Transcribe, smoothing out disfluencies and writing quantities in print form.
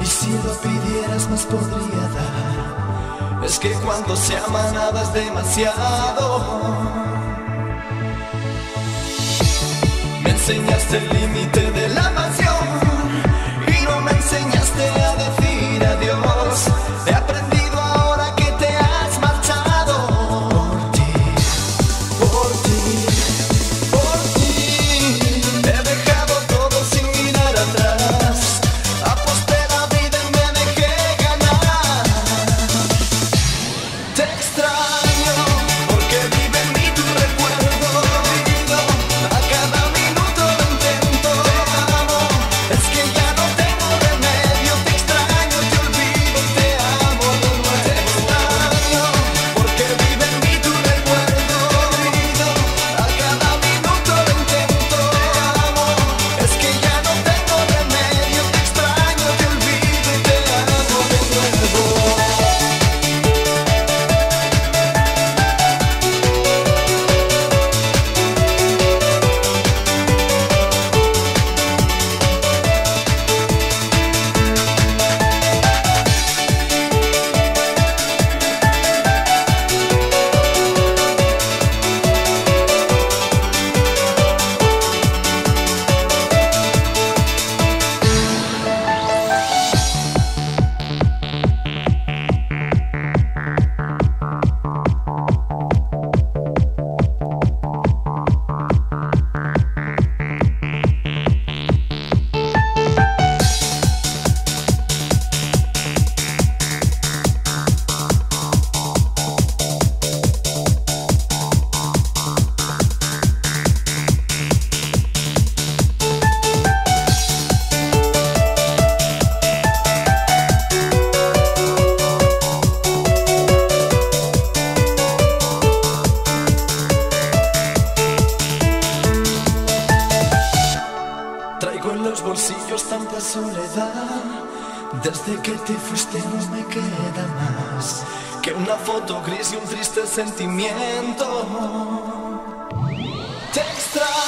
y si lo pidieras más podría dar. Es que cuando se ama nada es demasiado. Me enseñaste el límite de la pasión y no me enseñaste a decir adiós. He aprendido ahora que te has marchado. Por ti, por ti, por ti he dejado todo sin mirar atrás. Aposté la vida y me dejé ganar. Te extraño porque vive en mí tu recuerdo vivido. A cada minuto lo intento. Te amo, es que ya no tengo remedio. Te extraño, te olvido, te amo. Te extraño porque vive en mí tu recuerdo vivido. A cada minuto lo intento. Te amo, es que ya no tengo remedio. Te extraño, te olvido y te amo de nuevo. Traigo en los bolsillos tanta soledad. Desde que te fuiste no me queda más que una foto gris y un triste sentimiento. Te extraño.